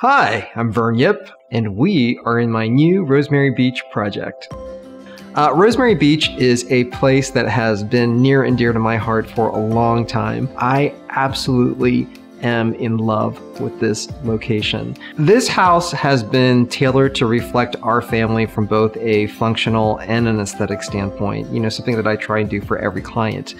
Hi, I'm Vern Yip, and we are in my new Rosemary Beach project. Rosemary Beach is a place that has been near and dear to my heart for a long time. I absolutely am in love with this location. This house has been tailored to reflect our family from both a functional and an aesthetic standpoint, you know, something that I try and do for every client.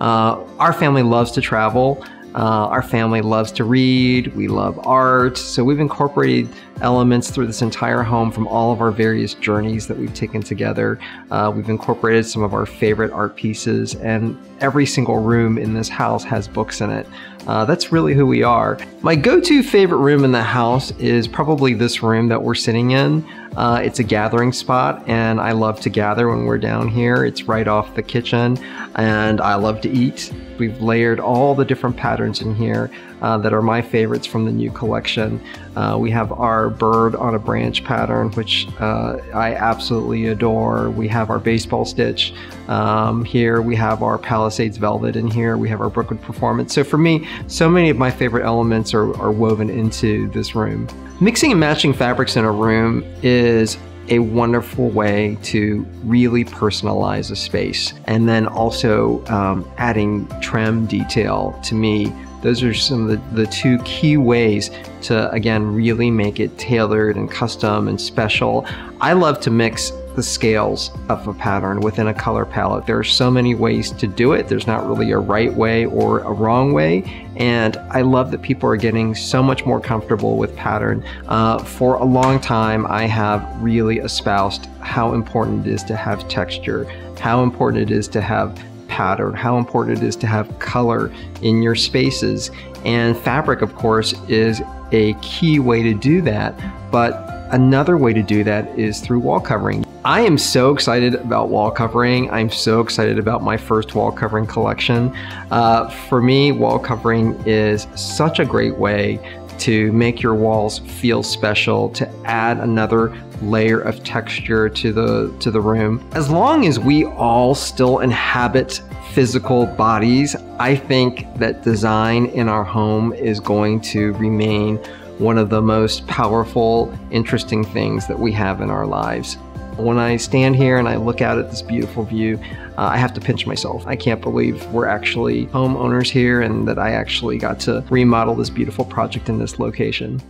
Our family loves to travel. Our family loves to read, we love art, so we've incorporated elements through this entire home from all of our various journeys that we've taken together. We've incorporated some of our favorite art pieces, and every single room in this house has books in it. That's really who we are. My go-to favorite room in the house is probably this room that we're sitting in. It's a gathering spot, and I love to gather when we're down here. It's right off the kitchen, and I love to eat. We've layered all the different patterns in here that are my favorites from the new collection. We have our bird on a branch pattern, which I absolutely adore. We have our baseball stitch here. We have our Palisades velvet in here. We have our Brookwood performance. So for me, so many of my favorite elements are woven into this room. Mixing and matching fabrics in a room is a wonderful way to really personalize a space. And then also adding trim detail, to me, those are some of the two key ways to, again, really make it tailored and custom and special. I love to mix the scales of a pattern within a color palette. There are so many ways to do it. There's not really a right way or a wrong way. And I love that people are getting so much more comfortable with pattern. For a long time, I have really espoused how important it is to have texture, how important it is to have pattern, how important it is to have color in your spaces. And fabric, of course, is a key way to do that. But another way to do that is through wall covering. I am so excited about wall covering. I'm so excited about my first wall covering collection. For me, wall covering is such a great way to make your walls feel special, to add another layer of texture to the room. As long as we all still inhabit physical bodies, I think that design in our home is going to remain one of the most powerful, interesting things that we have in our lives. When I stand here and I look out at this beautiful view, I have to pinch myself. I can't believe we're actually homeowners here and that I actually got to remodel this beautiful project in this location.